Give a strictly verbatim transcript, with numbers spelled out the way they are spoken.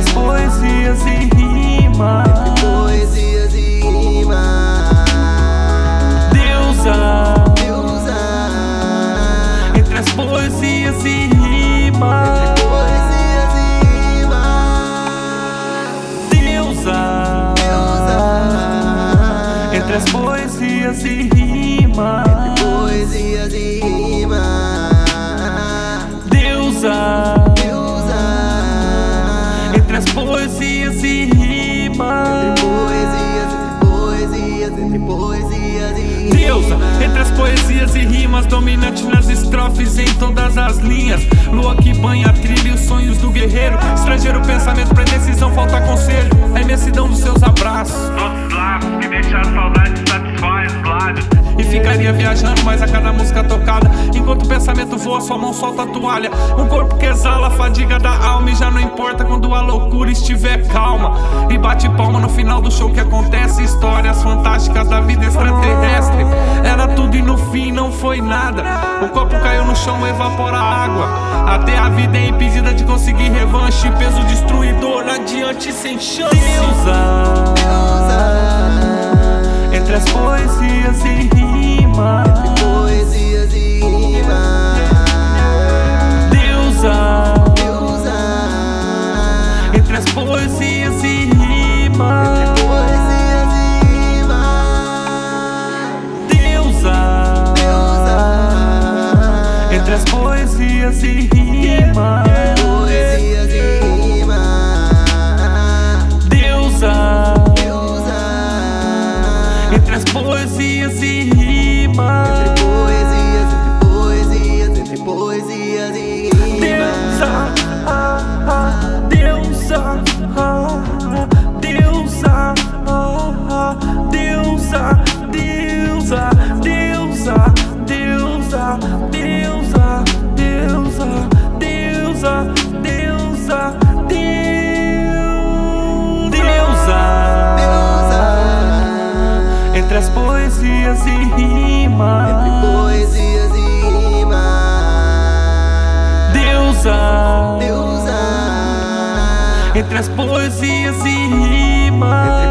minhas poesias e rimas, poesias e rimas. Deusa, Deusa, entre as poesias e rimas, entre poesias e rimas. Deusa, Deusa, entre as poesias e rimas, entre poesias e rimas. Deusa, entre poesias e rimas, entre poesias, poesias, entre poesias e rimas. Deusa, entre as poesias e rimas, dominante nas estrofes em todas as linhas. Lua que banha a trilha e os sonhos do guerreiro. Estrangeiro, pensamento, predecisão, falta conselho. A imensidão dos seus abraços, nossos laços que deixam a saudade, satisfaz os lábios. E ficaria viajando, mas a cada música tocada, enquanto o pensamento voa, sua mão solta a toalha. Um corpo que exala a fadiga da alma, e já não importa quando a loucura estiver calma. E bate palma no final do show que acontece. Histórias fantásticas da vida extraterrestre. Era tudo e no fim não foi nada. O copo caiu no chão, evapora a água. Até a vida é impedida de conseguir revanche. Peso destruidor, adiante sem chance. Deusa, Deusa, entre as poesias e rimas, entre poesias e rimas. Deusa, Deusa, entre as poesias e rimas, entre poesias e rimas. Deusa, Deusa, entre as poesias e rimas, entre poesias e rimas. Deusa, Deusa, entre as poesias e rimas. Entre poesias, entre poesias, entre poesias e rimas. Deusa, ah, ah, Deusa, ah, Deusa, ah, Deusa, Deusa, Deusa, Deusa, Deusa, Deusa, Deusa, Deusa, Deusa, Deusa, entre as poesias e rimas. Entre poesias e rimas. Deusa, Deusa, entre as poesias e rimas.